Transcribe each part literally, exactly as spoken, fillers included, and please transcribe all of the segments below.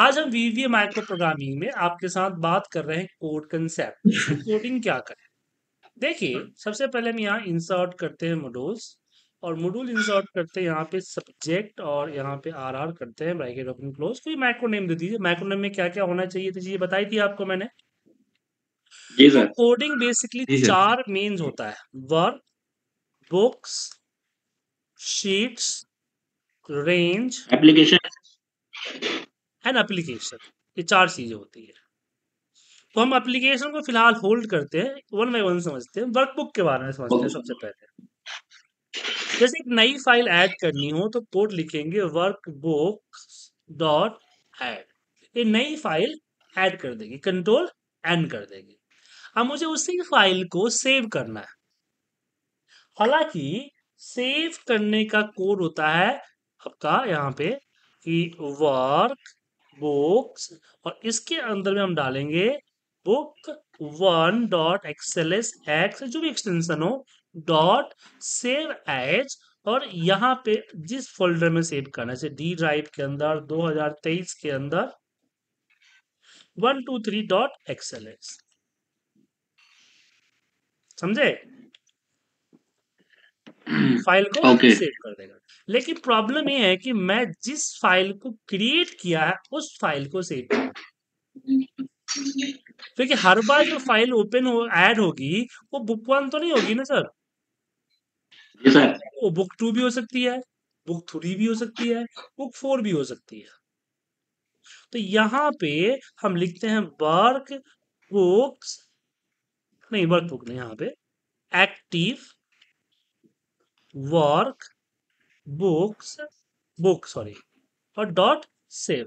आज हम वीवीए micro programming में आपके साथ बात कर रहे हैं कोड कंसेप्ट, कोडिंग क्या करें। देखिए, सबसे पहले हम यहाँ इंसर्ट करते हैं मॉड्यूल्स और मॉड्यूल इंसर्ट करते हैं यहाँ पे सब्जेक्ट और यहाँ पे आरआर करते हैं ब्रैकेट ओपन क्लोज, कोई माइक्रो नेम दे दीजिए। माइक्रो नेम में क्या क्या होना चाहिए तो ये बताई थी आपको मैंने। तो कोडिंग बेसिकली चार मेन्स होता है, work, books, sheets, range, application and application, ये चार चीजें होती है। तो हम एप्लीकेशन को फिलहाल होल्ड करते हैं, वन बाई वन समझते हैं। वर्कबुक के बारे में समझते हैं सबसे पहले। जैसे एक नई फाइल ऐड करनी हो तो कोड लिखेंगे वर्कबुक डॉट ऐड, ये नई फाइल ऐड कर देंगे, कंट्रोल एन कर देंगे। अब मुझे उसी फाइल को सेव करना है, हालांकि सेव करने का कोड होता है आपका यहाँ पे कि वर्क बुक्स और इसके अंदर में हम डालेंगे book one dot XLS X जो भी एक्सटेंशन हो डॉट सेव एज, और यहाँ पे जिस फोल्डर में सेव करना है डी ड्राइव के अंदर दो हज़ार तेईस के अंदर one two three dot XLS, समझे। फाइल को okay. सेव कर देगा। लेकिन प्रॉब्लम ये है कि मैं जिस फाइल को क्रिएट किया है उस फाइल को सेव करूं, क्योंकि हर बार जो फाइल ओपन हो ऐड होगी वो बुक वन तो नहीं होगी ना सर। yes, sir. वो बुक टू भी हो सकती है, बुक थ्री भी हो सकती है, बुक फोर भी हो सकती है। तो यहाँ पे हम लिखते हैं वर्क बुक्स नहीं वर्क बुक नहीं यहाँ पे active work books book sorry और डॉट सेव,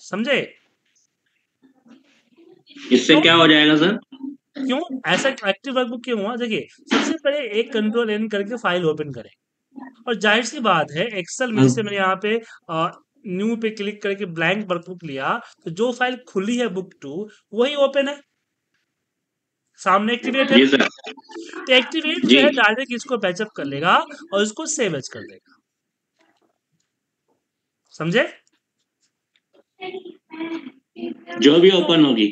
समझे। इससे तो क्या हो जाएगा सर, क्यों ऐसा एक्टिव वर्कबुक क्यों हुआ? देखिए, सबसे पहले एक कंट्रोल एन करके फाइल ओपन करें और जाहिर सी बात है एक्सेल में से मैंने यहाँ पे आ, न्यू पे क्लिक करके ब्लैंक वर्कबुक लिया तो जो फाइल खुली है बुक टू वही ओपन है, सामने एक्टिवेट है। तो एक्टिवेट जो है डायरेक्ट इसको पैचअप कर लेगा और इसको सेव एज कर देगा, समझे। जो भी ओपन होगी।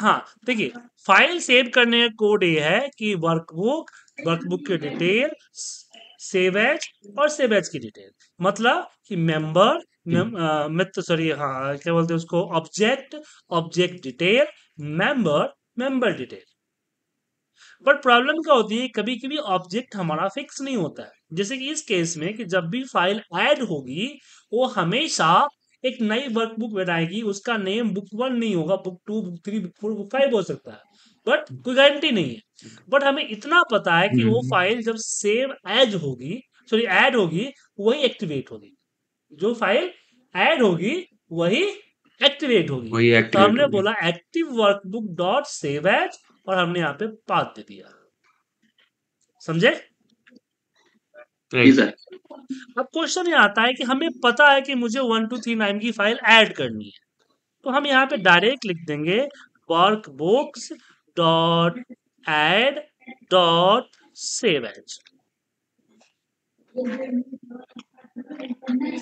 हाँ देखिए, फाइल सेव करने का कोड ये है कि वर्कबुक, वर्कबुक की डिटेल, सेव एज और सेव एज की डिटेल, मतलब कि मेंबर मेम सॉरी हाँ क्या बोलते हैं उसको, object, object detail, member, member detail. But problem क्या होती है, कभी कभी ऑब्जेक्ट हमारा फिक्स नहीं होता है, जैसे कि इस केस में कि जब भी फाइल ऐड होगी वो हमेशा एक नई वर्कबुक बनाएगी, उसका नेम बुक वन नहीं होगा, book two, book three, book four, book five हो सकता है, बट कोई गारंटी नहीं है। बट हमें इतना पता है कि वो फाइल जब सेव एज होगी सॉरी ऐड होगी वही एक्टिवेट होगी, जो फाइल ऐड होगी वही एक्टिवेट होगी। तो हमने बोला active workbook dot save as और हमने यहाँ पे पाथ दे दिया, समझे। अब क्वेश्चन ये आता है कि हमें पता है कि मुझे वन टू थ्री नाइन की फाइल ऐड करनी है, तो हम यहाँ पे डायरेक्ट लिख देंगे workbooks dot add dot save as,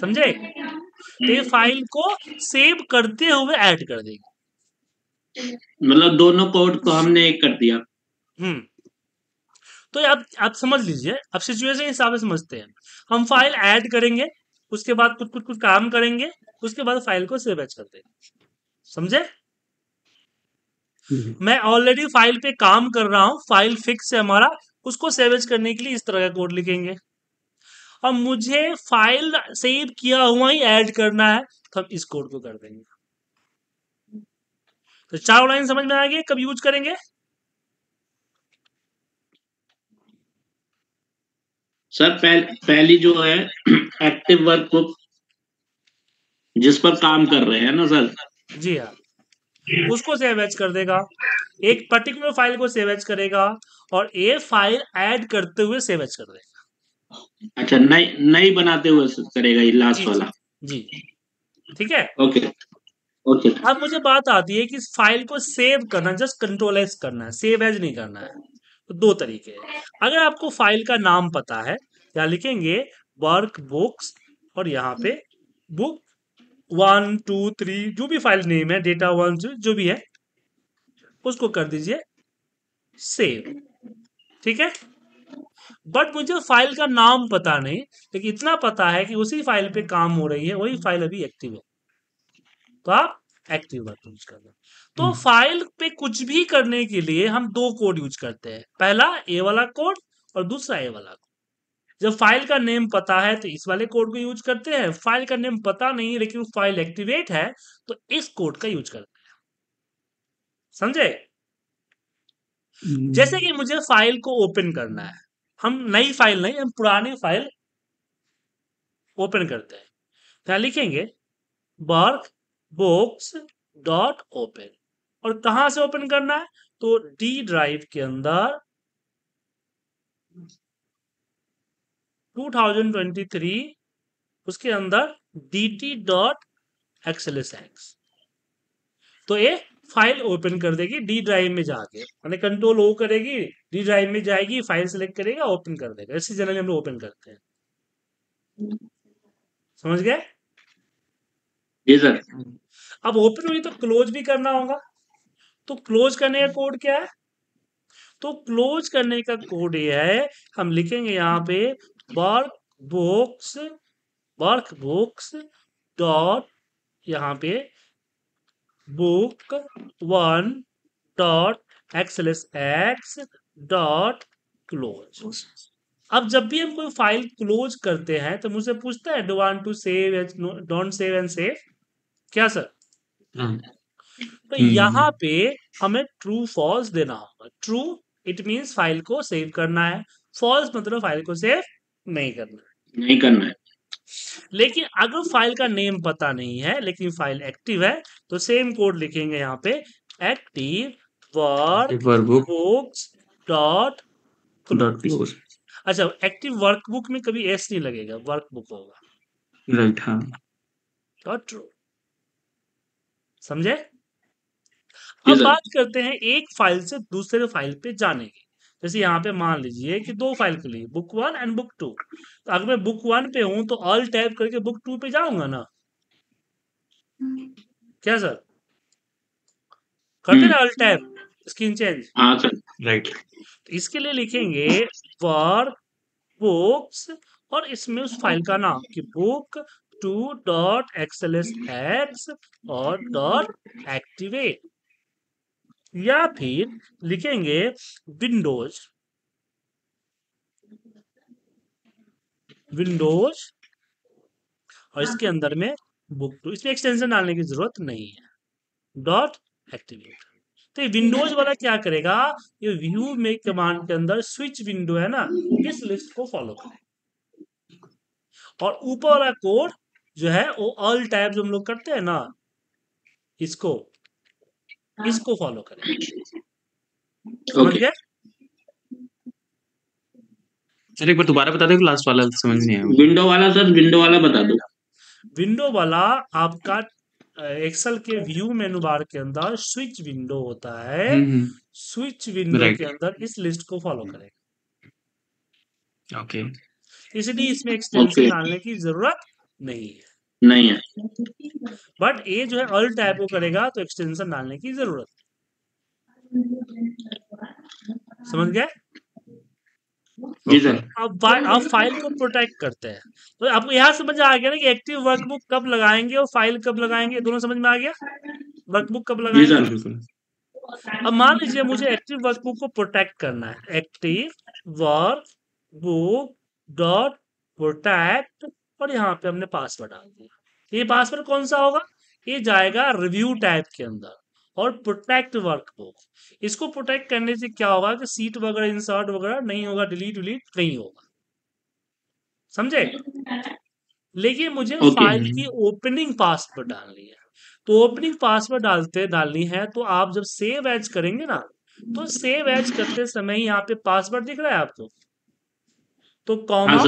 समझे। ये फाइल को सेव करते हुए ऐड कर देंगे, मतलब दोनों कोड को हमने एक कर दिया। हम्म तो आप आप समझ लीजिए, अब सिचुएशन के हिसाब से समझते हैं। हम फाइल ऐड करेंगे, उसके बाद कुछ कुछ कुछ काम करेंगे, उसके बाद फाइल को सेव एज कर देंगे, समझे। मैं ऑलरेडी फाइल पे काम कर रहा हूं, फाइल फिक्स है हमारा, उसको सेव एज करने के लिए इस तरह का कोड लिखेंगे। और मुझे फाइल सेव किया हुआ ही ऐड करना है तो हम इस कोड को कर देंगे। तो चार लाइन समझ में आएंगे, कब यूज करेंगे सर। पहल, पहली जो है एक्टिव वर्कबुक जिस पर काम कर रहे हैं ना सर, जी हाँ, उसको सेव एज कर देगा, एक पर्टिकुलर फाइल को सेव एज करेगा और ये फाइल ऐड करते हुए सेव एज कर देगा। अच्छा, नई नई बनाते हुए करेगा ये लास्ट वाला, जी ठीक है ओके ओके। अब मुझे बात आती है कि इस फाइल को सेव करना, जस्ट कंट्रोल एज करना है, सेव एज नहीं करना है। तो दो तरीके हैं, अगर आपको फाइल का नाम पता है या लिखेंगे वर्क बुक्स और यहाँ पे बुक वन टू थ्री जो भी फाइल नेम है, डेटा वन जो भी है उसको कर दीजिए सेव। ठीक है, बट मुझे फाइल का नाम पता नहीं, लेकिन इतना पता है कि उसी फाइल पे काम हो रही है, वही फाइल अभी एक्टिव है, तो आप एक्टिव वर्ड यूज करना। तो फाइल पे कुछ भी करने के लिए हम दो कोड यूज करते हैं, पहला ए वाला कोड और दूसरा ए वाला कोड। जब फाइल का नेम पता है तो इस वाले कोड को यूज करते हैं, फाइल का नेम पता नहीं लेकिन फाइल एक्टिवेट है तो इस कोड का यूज करते हैं। समझे? जैसे कि मुझे फाइल को ओपन करना है, हम नई फाइल नहीं, हम पुरानी फाइल ओपन करते हैं, यहाँ लिखेंगे वर्क बुक्स डॉट ओपन, और कहां से ओपन करना है तो डी ड्राइव के अंदर टू थाउजेंड ट्वेंटी थ्री उसके अंदर dt डॉट xlsx, तो ये फाइल ओपन कर देगी डी ड्राइव में जाके, मैंने कंट्रोल ओ करेगी, डी ड्राइव में जाएगी, फाइल सेलेक्ट करेगा, ओपन कर देगा। इसी जनरली हम लोग ओपन करते हैं। समझ गए? जी सर। अब ओपन हुई तो क्लोज भी करना होगा, तो क्लोज करने का कोड क्या है? तो क्लोज करने का कोड ये है, हम लिखेंगे यहाँ पे workbooks workbooks dot यहाँ पे book one dot XLS X dot close. अब जब भी हम कोई फाइल क्लोज करते हैं तो मुझसे पूछता है do want to save don't save and save, क्या सर? तो यहाँ पे हमें ट्रू फॉल्स देना होगा। ट्रू इट मींस फाइल को सेव करना है, फॉल्स मतलब फाइल को सेव नहीं करना नहीं करना है। लेकिन अगर फाइल का नेम पता नहीं है लेकिन फाइल एक्टिव है तो सेम कोड लिखेंगे यहाँ पे active work books dot close. अच्छा, एक्टिव वर्कबुक में कभी एस नहीं लगेगा, वर्कबुक होगा, राइट? हाँ, डॉट ट्रू। समझे? अब बात करते हैं एक फाइल से दूसरे फाइल पे जाने की। जैसे यहाँ पे मान लीजिए कि दो फाइल के लिए book one and book two, तो अगर मैं बुक वन पे हूं तो ऑल टाइप करके बुक टू पे जाऊंगा ना, क्या सर? करते ना all type screen change, right? तो इसके लिए लिखेंगे वर्क बुक्स और इसमें उस फाइल का नाम कि book two dot XLS X और डॉट एक्टिवेट, या फिर लिखेंगे विंडोज विंडोज और इसके अंदर में बुक टू, इसमें एक्सटेंशन डालने की जरूरत नहीं है, डॉट एक्टिवेट। तो विंडोज वाला क्या करेगा, ये व्यू में कमांड के अंदर स्विच विंडो है ना, इस लिस्ट को फॉलो करेगा, और ऊपर वाला कोड जो है वो ऑल टाइप जो हम लोग करते हैं ना, इसको इसको फॉलो करें। समझ गए? सर एक बार दोबारा बता दो, लास्ट वाला समझ नहीं आया। विंडो वाला सर, विंडो वाला बता दो। विंडो वाला आपका एक्सेल के व्यू मेनू बार के अंदर स्विच विंडो होता है, स्विच विंडो के अंदर इस लिस्ट को फॉलो करेगा। ओके, इसलिए इसमें एक्सटेंशन डालने की जरूरत नहीं है नहीं है बट ये जो है ऑल टाइप को करेगा तो एक्सटेंशन डालने की जरूरत। समझ गए? अब आप फाइल को प्रोटेक्ट करते हैं, तो आपको यहाँ समझ आ गया ना कि एक्टिव वर्कबुक कब लगाएंगे और फाइल कब लगाएंगे, दोनों समझ में आ गया? वर्कबुक कब लगाएंगे? अब मान लीजिए मुझे एक्टिव वर्कबुक को प्रोटेक्ट करना है, एक्टिव वर्कबुक डॉट प्रोटेक्ट, और यहाँ पे हमने पासवर्ड डाल दिया। ये पासवर्ड कौन सा होगा? ये जाएगा रिव्यू टाइप के अंदर और प्रोटेक्ट वर्कबुक। इसको प्रोटेक्ट करने से क्या होगा कि सीट वगैरह इंसर्ट वगैरह नहीं होगा, डिलीट डिलीट नहीं होगा। समझे? लेकिन मुझे okay. फाइल की ओपनिंग पासवर्ड डालनी है, तो ओपनिंग पासवर्ड डालते डालनी है तो आप जब सेव एज करेंगे ना, तो सेव एज करते समय यहाँ पे पासवर्ड दिख रहा है आपको, तो comma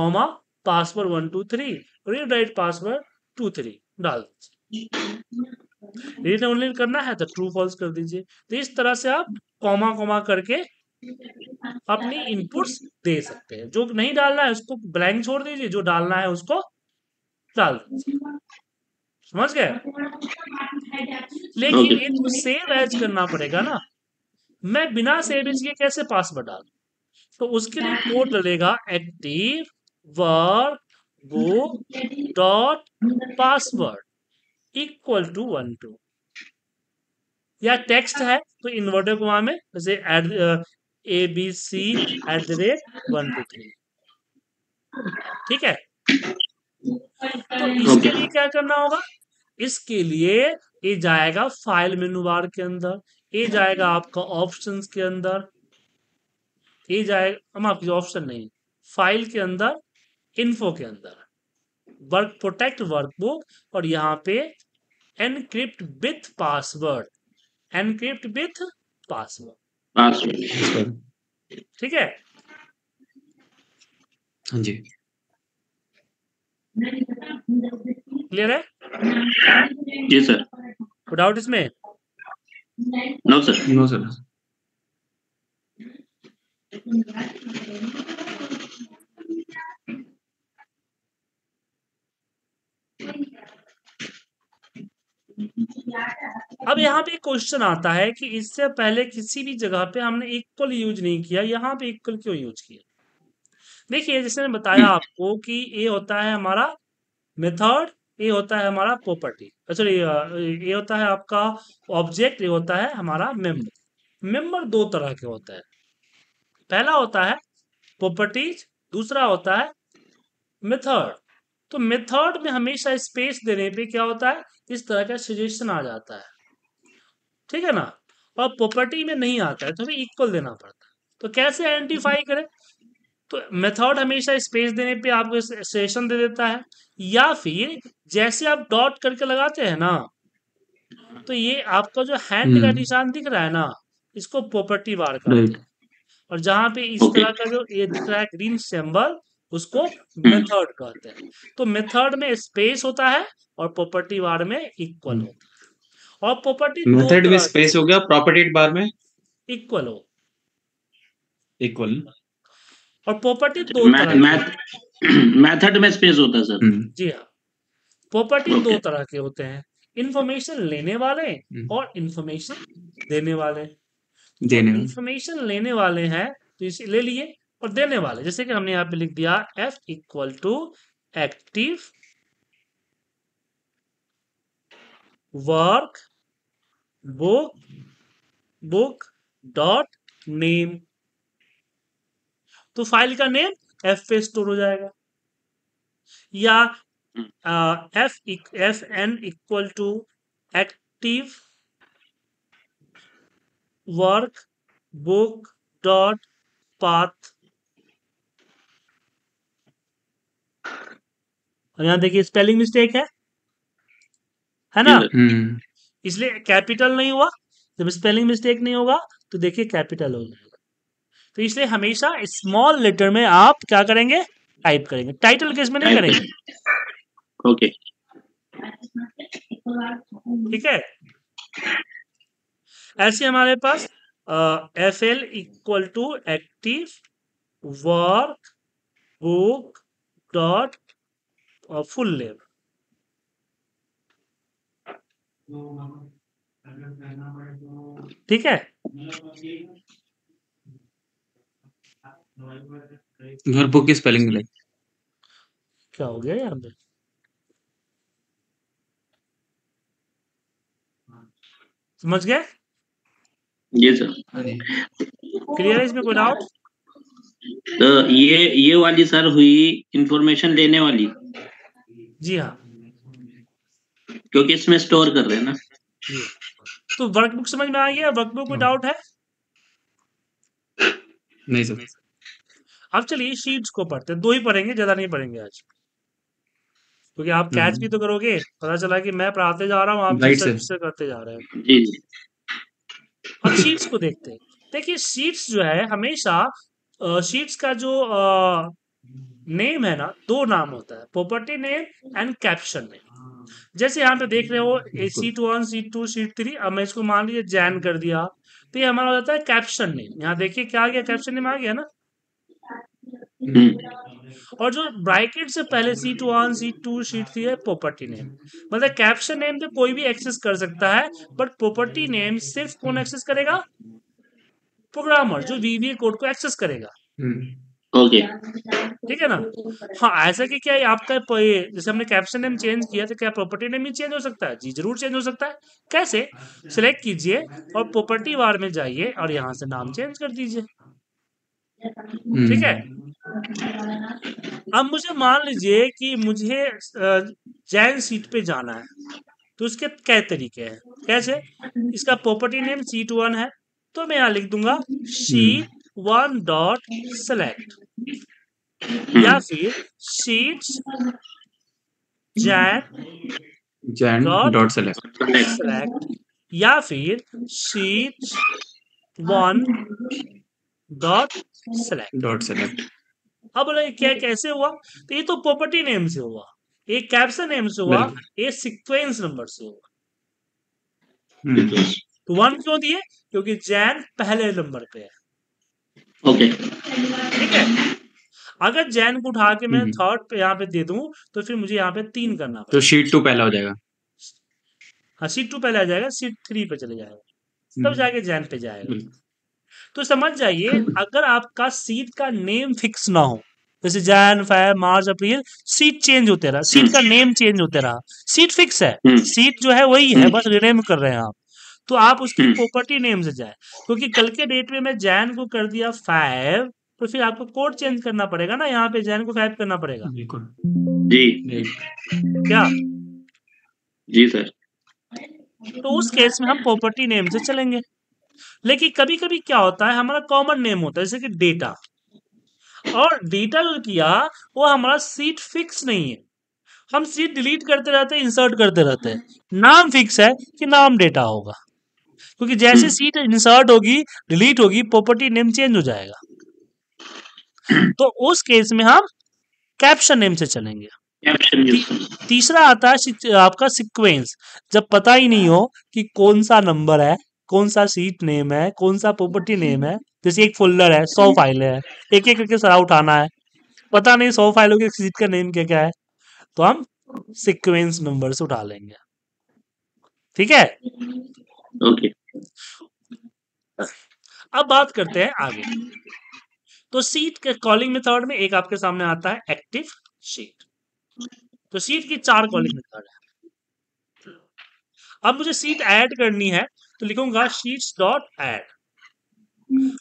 comma password one two three, read write password two three डाल दीजिए। रीड ओनली करना है तो ट्रू फॉल्स कर दीजिए। तो इस तरह से आप कॉमा कॉमा करके अपनी इनपुट्स दे सकते हैं। जो नहीं डालना है उसको ब्लैंक छोड़ दीजिए, जो डालना है उसको डाल दीजिए। समझ गए। लेकिन इनको सेव एज करना पड़ेगा ना, मैं बिना सेव एज के कैसे पासवर्ड डालूं, तो उसके लिए कोड लगेगा active work book dot password equal to one two, या टेक्स्ट है तो इन्वर्टर को वहां में जैसे add A B C at the rate one two three, ठीक है। तो इसके लिए क्या करना होगा, इसके लिए ये जाएगा फाइल मेनू बार के अंदर, ये जाएगा आपका ऑप्शंस के अंदर, ये जाएगा हम आपकी ऑप्शन नहीं फाइल के अंदर, इन्फो के अंदर वर्क प्रोटेक्ट वर्कबुक, और यहाँ पे encrypt with password, encrypt with password, ठीक है जी, क्लियर है जी सर, कोई डाउट इसमें? No sir, no sir. अब यहाँ पे क्वेश्चन आता है कि इससे पहले किसी भी जगह पे हमने इक्वल यूज नहीं किया, यहाँ पे इक्वल क्यों यूज किया? देखिए जैसे मैंने बताया आपको कि ये होता है हमारा मेथड, ये होता है हमारा प्रॉपर्टी, सॉरी ये होता है आपका ऑब्जेक्ट, ये होता है हमारा मेंबर। मेंबर दो तरह के होते हैं, पहला होता है प्रॉपर्टीज, दूसरा होता है मेथड। तो मेथड में हमेशा स्पेस देने पे क्या होता है, इस तरह का सजेशन आ जाता है, ठीक है ना, और प्रॉपर्टी में नहीं आता है तो हमें इक्वल देना पड़ता है। तो कैसे आइडेंटिफाई करें, तो मेथड हमेशा स्पेस देने पे आपको सजेशन दे देता है, या फिर जैसे आप डॉट करके लगाते हैं ना, तो ये आपका जो हैंड का निशान दिख रहा है ना, इसको प्रॉपर्टी बार कहते हैं, और जहां पे इस तरह का जो ये दिख रहा है ग्रीन सिंबल, उसको मेथड कहते हैं। तो मेथड में स्पेस होता है और प्रॉपर्टी बार में इक्वल होता है, और प्रॉपर्टी मेथड में स्पेस हो गया, प्रॉपर्टी बार में इक्वल हो इक्वल, और प्रॉपर्टी दो मेथड में स्पेस होता है सर जी हाँ। प्रॉपर्टी दो तरह के होते हैं, इन्फॉर्मेशन लेने वाले और इन्फॉर्मेशन देने वाले। देने इन्फॉर्मेशन लेने वाले हैं तो इसे ले लिए, और देने वाले जैसे कि हमने यहाँ पे लिख दिया F equal to active work book book dot name, तो फाइल का नेम एफ पे स्टोर हो जाएगा, या F F N equal to active work book dot path. और यहां देखिए स्पेलिंग मिस्टेक है है ना, इसलिए कैपिटल नहीं हुआ, जब स्पेलिंग मिस्टेक नहीं होगा तो देखिए कैपिटल हो जाएगा। तो इसलिए हमेशा स्मॉल लेटर में आप क्या करेंगे, टाइप करेंगे, टाइटल केस में नहीं करेंगे, ओके ठीक है। ऐसे हमारे पास F L equal to active work book dot full name, ठीक है घर बुक की स्पेलिंग ले। क्या हो गया यहाँ पे, समझ गए ये सर, क्लियर है इसमें कोई डाउट? तो ये ये वाली सर हुई इंफॉर्मेशन लेने वाली जी हाँ, क्योंकि इसमें स्टोर कर रहे हैं ना। तो वर्कबुक समझ में आ गया, वर्कबुक में डाउट है नहीं सर? अब चलिए शीट्स को पढ़ते हैं, दो ही पढ़ेंगे, ज्यादा नहीं पढ़ेंगे आज, क्योंकि आप कैच भी तो करोगे, पता चला कि मैं पढ़ाते जा रहा हूँ आप से करते जा रहे हैं जी। अब शीट्स को देखते हैं, देखिए शीट्स जो है हमेशा शीट्स का जो आ, नेम है ना, दो नाम होता है, property name and caption name. जैसे यहाँ पे देख रहे हो sheet one sheet two sheet three, अब मैं इसको मान लीजिए जैन कर दिया, तो ये हमारा हो जाता है कैप्शन नेम। यहाँ देखिए क्या आ गया, कैप्शन नेम आ गया ना। और जो ब्रैकेट से पहले sheet one sheet two sheet three है प्रॉपर्टी नेम, मतलब कैप्शन नेम तो कोई भी एक्सेस कर सकता है बट प्रॉपर्टी नेम सिर्फ कौन एक्सेस करेगा, प्रोग्रामर जो वीबीए कोड को एक्सेस करेगा। ओके ठीक है ना। हाँ ऐसा कि क्या आपका जैसे हमने कैप्शन नेम चेंज किया तो क्या प्रॉपर्टी नेम भी चेंज हो सकता है? जी जरूर चेंज हो सकता है। कैसे? सिलेक्ट कीजिए और प्रॉपर्टी बार में जाइए और यहाँ से नाम चेंज कर दीजिए। ठीक है। अब मुझे मान लीजिए कि मुझे जैन सीट पे जाना है तो उसके क्या तरीके हैं? कैसे? इसका प्रॉपर्टी नेम सीट वन है तो मैं यहाँ लिख दूंगा शीट वन डॉट सेलेक्ट या फिर sheet Jan Jan dot select select या फिर sheet one dot select dot select. अब बोले क्या कैसे हुआ? तो ये तो प्रॉपर्टी नेम से हुआ, एक कैप्शन नेम से हुआ, एक सीक्वेंस नंबर से हुआ। तो वन क्यों दिए? क्योंकि जैन पहले नंबर पे है। ओके ठीक है। अगर जैन को उठा के मैं थर्ड पे यहाँ पे दे दूं तो फिर मुझे यहाँ पे तीन करना तो शीट टू पहला हो जाएगा। हाँ शीट टू पहला आ जाएगा, शीट थ्री पे चले जाएगा, तब जाके जैन पे जाएगा। तो समझ जाइए अगर आपका सीट का नेम फिक्स ना हो, जैसे Jan Feb March April, sheet change होते रहा, सीट का नेम चेंज होते रहा, सीट फिक्स है, सीट जो है वही है बस रिनेम कर रहे हैं आप, तो आप उसकी प्रॉपर्टी नेम से जाए। क्योंकि कल के डेट में मैं जैन को कर दिया फाइव तो फिर आपको कोड चेंज करना पड़ेगा ना, यहाँ पे जैन को फाइव करना पड़ेगा। बिल्कुल जी क्या जी सर। तो उस केस में हम प्रॉपर्टी नेम से चलेंगे। लेकिन कभी कभी क्या होता है हमारा कॉमन नेम होता है जैसे कि डेटा, और डेटा जो किया वो हमारा सीट फिक्स नहीं है, हम सीट डिलीट करते रहते हैं, इंसर्ट करते रहते हैं, नाम फिक्स है कि नाम डेटा होगा, क्योंकि जैसे सीट इंसर्ट होगी डिलीट होगी प्रॉपर्टी नेम चेंज हो जाएगा। तो उस केस में हम कैप्शन नेम से चलेंगे। तीसरा आता है आपका सीक्वेंस, जब पता ही नहीं हो कि कौन सा नंबर है, कौन सा सीट नेम है, कौन सा प्रॉपर्टी नेम है। जैसे एक फोल्डर है, सौ फाइलें हैं, एक एक करके सारा उठाना है, पता नहीं सौ फाइलों की सीट का नेम क्या क्या है, तो हम सीक्वेंस नंबर से उठा लेंगे। ठीक है ओके। अब बात करते हैं आगे। तो सीट के कॉलिंग मेथड में एक आपके सामने आता है एक्टिव सीट। तो सीट की चार कॉलिंग मेथड है। अब मुझे सीट ऐड करनी है तो लिखूंगा शीट्स डॉट ऐड,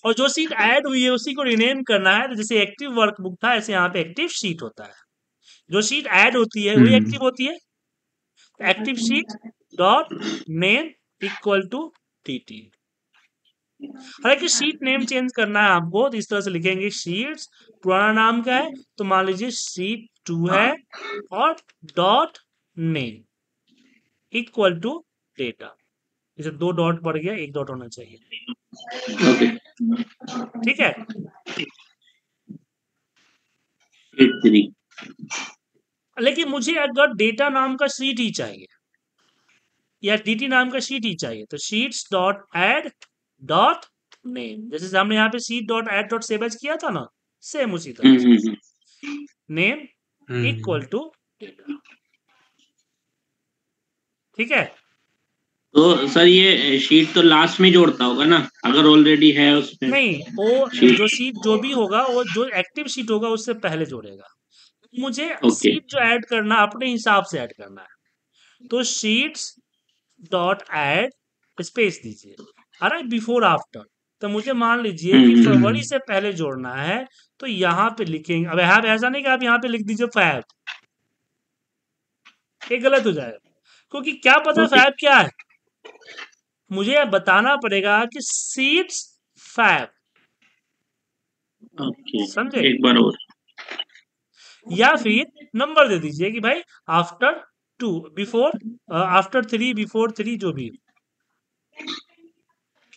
और जो सीट ऐड हुई है उसी को रिनेम करना है। तो जैसे एक्टिव वर्कबुक था ऐसे यहाँ पे एक्टिव सीट होता है, जो सीट ऐड होती है वही एक्टिव होती है। Active sheet dot name equal to TT. हालांकि सीट नेम चेंज करना है आपको तो इस तरह से लिखेंगे शीट्स, पुराना नाम क्या है तो मान लीजिए सीट टू है, और dot name equal to data. इसे दो डॉट पड़ गया, एक डॉट होना चाहिए। ठीक है लेकिन मुझे अगर डेटा नाम का शीट ही चाहिए या डीटी नाम का शीट ही चाहिए तो sheets dot add dot name, जैसे हमने यहाँ पे sheet dot add dot savage किया था ना, सेम उसी तरह नेम इक्वल टू डेटा। ठीक है। तो सर ये शीट तो लास्ट में जोड़ता होगा ना, अगर ऑलरेडी है उसमें? नहीं, वो जो शीट जो भी होगा वो जो एक्टिव शीट होगा उससे पहले जोड़ेगा। मुझे okay. सीट जो ऐड करना अपने हिसाब से ऐड करना है तो शीट्स डॉट ऐड स्पेस दीजिए, अरे बिफोर आफ्टर। तो मुझे मान लीजिए कि फरवरी से पहले जोड़ना है तो यहाँ पे लिखेंगे, अब यहाँ पे ऐसा नहीं कि आप यहाँ पे लिख दीजिए फैब, ये गलत हो जाएगा। क्योंकि क्या पता okay. फैब क्या है, मुझे बताना पड़ेगा कि सीट्स फैब okay. समझे, एक बार और, या फिर नंबर दे दीजिए कि भाई after two before after three before three जो भी।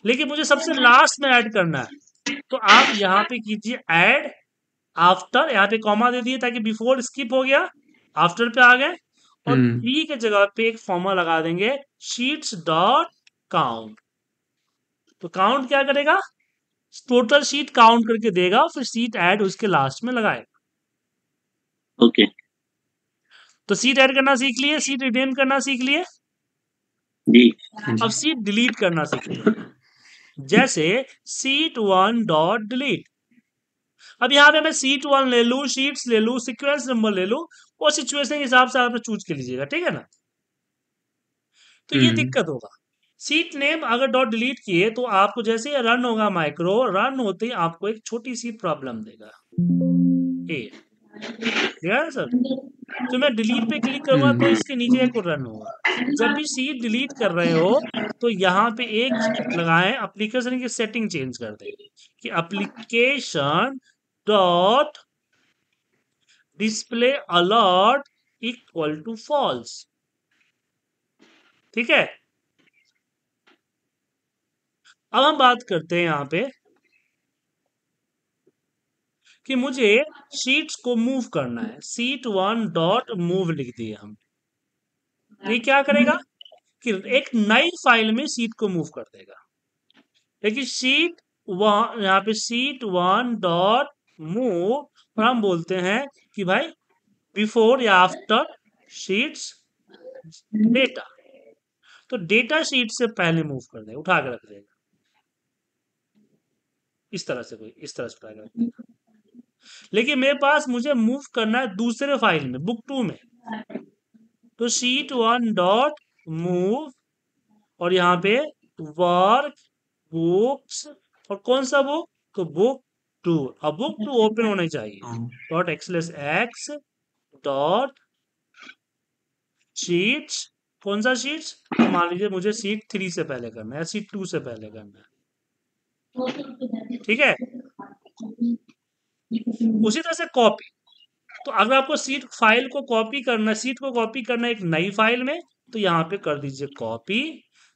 लेकिन मुझे सबसे लास्ट में ऐड करना है तो आप यहाँ पे कीजिए ऐड आफ्टर, यहाँ पे कॉमा दे दिए ताकि बिफोर स्किप हो गया, आफ्टर पे आ गए, और थ्री के जगह पे एक फॉर्मा लगा देंगे शीट्स डॉट काउंट। तो काउंट क्या करेगा? टोटल शीट काउंट करके देगा, फिर शीट ऐड उसके लास्ट में लगाएगा। ओके, तो सीट ऐड करना सीख लिए, सीट रिटेन करना सीख लिए जी, अब सीट डिलीट करना सीख लिए। जैसे सीट वन डॉट डिलीट, अब यहाँ पे मैं सीट वन ले लू, शीट्स ले लू, सीक्वेंस नंबर ले लू, और सिचुएशन के हिसाब से आप चूज कर लीजिएगा, ठीक है ना। तो ये दिक्कत होगा, सीट नेम अगर डॉट डिलीट किए तो आपको जैसे रन होगा माइक्रो, रन होते आपको एक छोटी सी प्रॉब्लम देगा ए, यार सर। तो मैं डिलीट पे क्लिक करूंगा तो इसके नीचे एक रन होगा। जब भी सीट डिलीट कर रहे हो तो यहाँ पे एक लगाएं एप्लीकेशन की सेटिंग चेंज कर दें कि application dot display alert equal to false, ठीक है। अब हम बात करते हैं यहाँ पे कि मुझे शीट्स को मूव करना है, सीट वन डॉट मूव लिख दिए हम। ये क्या करेगा कि एक नई फाइल में सीट को मूव कर देगा। लेकिन शीट वन, यहाँ पे सीट वन डॉट मूव, और हम बोलते हैं कि भाई बिफोर या आफ्टर शीट्स डेटा, तो डेटा शीट से पहले मूव कर देगा, उठा के रख देगा इस तरह से, कोई इस तरह से उठा के रख देगा। लेकिन मेरे पास मुझे मूव करना है दूसरे फाइल में, बुक टू में, तो शीट वन डॉट मूव, और यहाँ पे वर्क बुक्स, और कौन सा बुक, तो बुक टू। अब बुक टू ओपन होने चाहिए, dot XLS X dot sheet, कौन सा शीट, तो मान लीजिए मुझे शीट थ्री से पहले करना है, शीट टू से पहले करना है, ठीक है। उसी तरह से कॉपी, तो अगर आपको सीट फाइल को कॉपी करना, सीट को कॉपी करना एक नई फाइल में, तो यहाँ पे कर दीजिए कॉपी।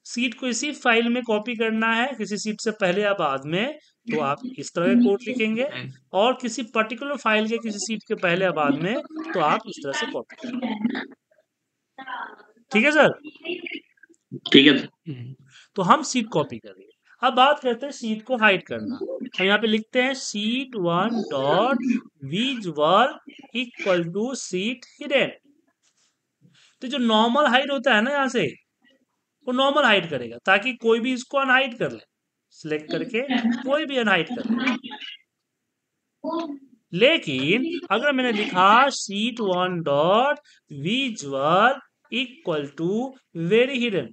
सीट को इसी फाइल में कॉपी करना है किसी सीट से पहले या बाद में, तो आप इस तरह के कोड लिखेंगे, और किसी पर्टिकुलर फाइल के किसी सीट के पहले या बाद में, तो आप इस तरह से कॉपी करेंगे, ठीक है सर, ठीक है। तो हम सीट कॉपी करेंगे। अब बात करते हैं सीट को हाइड करना। हम यहाँ पे लिखते हैं sheet one dot visual equal to sheet hidden, तो जो नॉर्मल हाइड होता है ना यहाँ से, वो नॉर्मल हाइड करेगा, ताकि कोई भी इसको अनहाइड कर ले, सिलेक्ट करके कोई भी अनहाइड कर ले। लेकिन अगर मैंने लिखा sheet one dot visual equal to very hidden,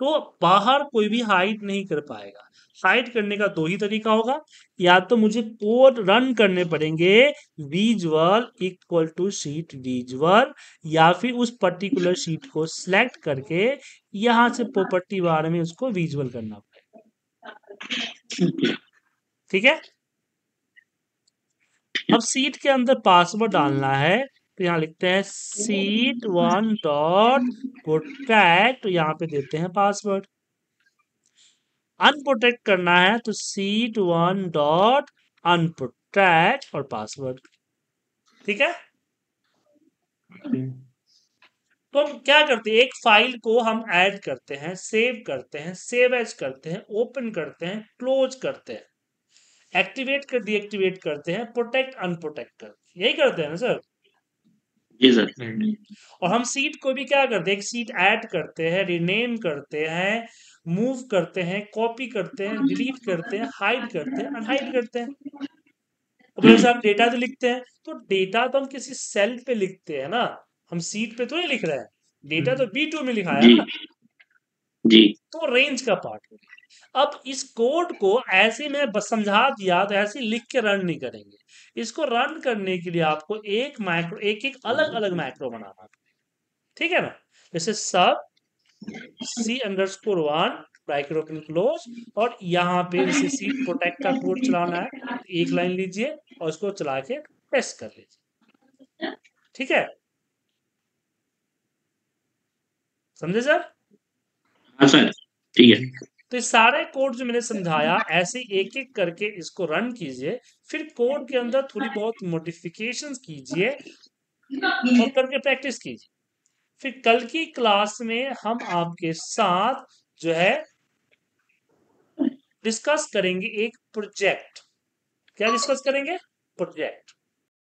तो बाहर कोई भी हाइड नहीं कर पाएगा। हाइड करने का दो ही तरीका होगा, या तो मुझे कोड रन करने पड़ेंगे visual equal to sheet visual, या फिर उस पर्टिकुलर शीट को सिलेक्ट करके यहां से प्रॉपर्टी बार में उसको विजुअल करना पड़ेगा, ठीक है। अब शीट के अंदर पासवर्ड डालना है, तो यहाँ लिखते हैं सीट वन डॉट प्रोटेक्ट, तो यहाँ पे देते हैं पासवर्ड। अनप्रोटेक्ट करना है तो सीट वन डॉट अनप्रोटेक्ट और पासवर्ड, ठीक है। तो हम क्या करते हैं, एक फाइल को हम ऐड करते हैं, सेव करते हैं, सेव एज करते हैं, ओपन करते हैं, क्लोज करते हैं, एक्टिवेट कर डीएक्टिवेट करते हैं, प्रोटेक्ट अनप्रोटेक्ट करते हैं, यही करते हैं ना सर। Yes, और हम सीट को भी क्या करते हैं, एक सीट ऐड करते हैं, रिनेम करते हैं, मूव करते हैं, कॉपी करते हैं, डिलीट करते हैं, हाइड करते हैं, अनहाइड करते हैं। और हम डेटा तो लिखते हैं, तो डेटा तो हम किसी सेल पे लिखते हैं ना, हम सीट पे तो नहीं लिख रहे हैं, डेटा तो बी टू में लिखा है ना जी, तो रेंज का पार्ट हो गया। अब इस कोड को ऐसे मैं समझा दिया, तो ऐसे लिख के रन नहीं करेंगे, इसको रन करने के लिए आपको एक माइक्रो, एक एक अलग अलग माइक्रो बनाना, ठीक है ना। जैसे सब C underscore one bracket open close, और यहाँ पे इसे सी प्रोटेक्ट का कोड चलाना है, एक लाइन लीजिए और उसको चला के प्रेस कर लीजिए, ठीक है, समझे सर। ठीक है, तो सारे कोड जो मैंने समझाया ऐसे एक एक करके इसको रन कीजिए, फिर कोड के अंदर थोड़ी बहुत मॉडिफिकेशंस कीजिए और करके प्रैक्टिस कीजिए। फिर कल की क्लास में हम आपके साथ जो है डिस्कस करेंगे एक प्रोजेक्ट, क्या डिस्कस करेंगे, प्रोजेक्ट।